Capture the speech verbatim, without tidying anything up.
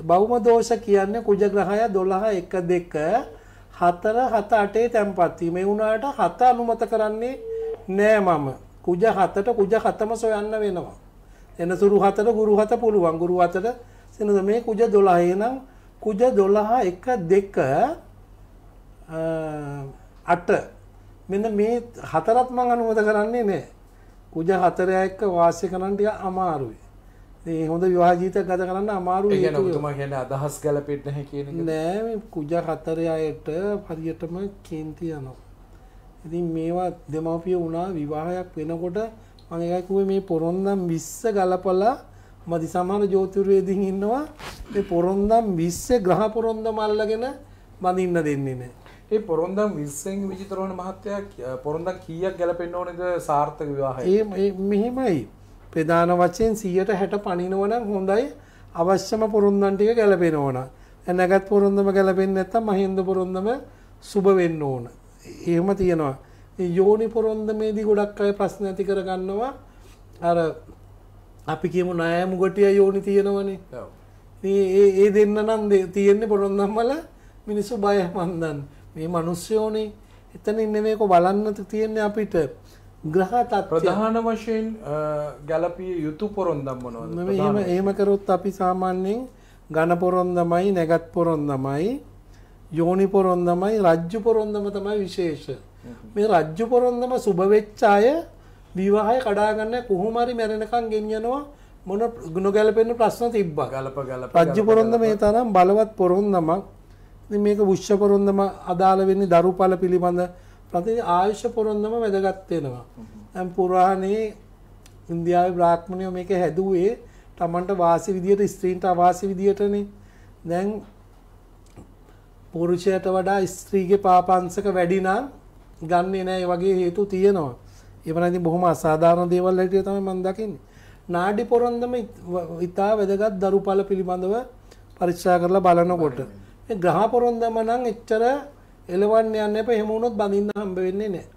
බහුම දෝෂ කියන්නේ කුජග්‍රහය දොළහ එක දෙක හතර හත අට තැන්පත් වීම. ඒ වුණාට හත අනුමත කරන්නේ නෑ මම. කුජ හතට කුජ හතම සොයන්න වෙනවා. එනසුරු හතට ගුරු හත පුළුවන්. ගුරු හතට සෙනස මේ කුජ දොළහ. එනම් කුජ දොළහ එක දෙක අට මෙන්න මේ හතරත් මම අනුමත කරන්නේ නෑ. කුජ හතරය එක්ක වාසය කරන්න ටික අමාරුයි. ඒ හොඳ විවාහ ජීවිතයක් ගත කරන්න අමාරුයි. ඒ කියන්නේ ඔබතුමා කියන්නේ අදහස් ගැලපෙන්නේ නැහැ කියන එක නෑ. මේ කුජ හතරයට හරියටම කේන්ති යනවා. ඉතින් මේවා දෙමව්පිය වුණා විවාහයක් වෙනකොට මම එකයි කිව්වේ මේ පොරොන්දම් විස්ස ගලපලා මම දිසමාන ජෝතිර්වේදීන් ඉන්නවා. මේ පොරොන්දම් විස්ස ග්‍රහ පොරොන්දම් අල්ලගෙන මම ඉන්න දෙන්නේ නෑ. ඒ පොරොන්දම් විස්සෙන් විචිතරෝණ මහත්තයා පොරොන්දම් කීයක් ගැලපෙන්න ඕනේද සාර්ථක විවාහයකට? ඒ මෙහෙමයි ප්‍රධාන වශයෙන් සියයට හැට පණිනවනම් හොඳයි. අවශ්‍යම පොරොන්දම් ටික ගැලපෙනවනම් නැගත් පොරොන්දම ගැලපෙන්නේ නැත්නම් මහින්ද පොරොන්දම සුබ වෙන්න ඕන. එහෙම තියෙනවා. යෝනි පොරොන්දමේදී ගොඩක් අය ප්‍රශ්න ඇති කරගන්නවා. අර අපි කියමු නයමු ගොටිය යෝනි තියෙනවනේ. ඔව්. මේ ඒ දෙන්න නම් තියෙන්නේ පොරොන්දම් වල මිනිස්සු බය වන්දන්. මේ මිනිස්සුනේ එතනින් නෙමෙයිකෝ බලන්න තියෙන්නේ අපිට. ග්‍රහතත් ප්‍රධාන වශයෙන් ගැලපිය යුතු පොරොන්දම් මොනවද? මෙහෙම එහෙම කරොත් අපි සාමාන්‍යයෙන් ඝන පොරොන්දමයි, නැගත් පොරොන්දමයි, යෝනි පොරොන්දමයි, රජ්ජු පොරොන්දම තමයි විශේෂ. මේ රජ්ජු පොරොන්දම සුබ වෙච්ච අය විවාහය කඩා ගන්න කොහොම හරි මැරෙනකන් ගෙනියනවා. මොන නොගැලපෙන ප්‍රශ්න තිබ්බා. ගලප ගලප රජ්ජු පොරොන්දම මේ තරම් බලවත් පොරොන්දමක්. ඉතින් මේක වුෂ්‍ය පොරොන්දම අදාළ වෙන්නේ දරුපල පිළිබඳ ප්‍රති ආයුෂ පොරොන්දම වැදගත් වෙනවා. දැන් පුරාණේ ඉන්දියාවේ බ්‍රාහ්මණයෝ මේක හැදුවේ තමන්ට වාසි විදියට ස්ත්‍රීන්ට අවාසි විදියටනේ. දැන් පුරුෂයාට වඩා ස්ත්‍රීගේ පාපංශක වැඩි නම් ගන්නෙ නෑ. ඒ වගේ හේතු තියෙනවා. ඒ වුණා ඉතින් බොහොම අසාධාරණ දේවල් ඇටිය තමයි මම දකින්නේ. නාඩි පොරොන්දම ඉතා වැදගත් දරුපල පිළිබඳව පරීක්ෂා කරලා බලනකොට. මේ ග්‍රහ පොරොන්දම නම් එච්චර එලවන්න යන්න එපා. එහෙම වුණොත් බඳින්න හම්බ වෙන්නේ නැහැ.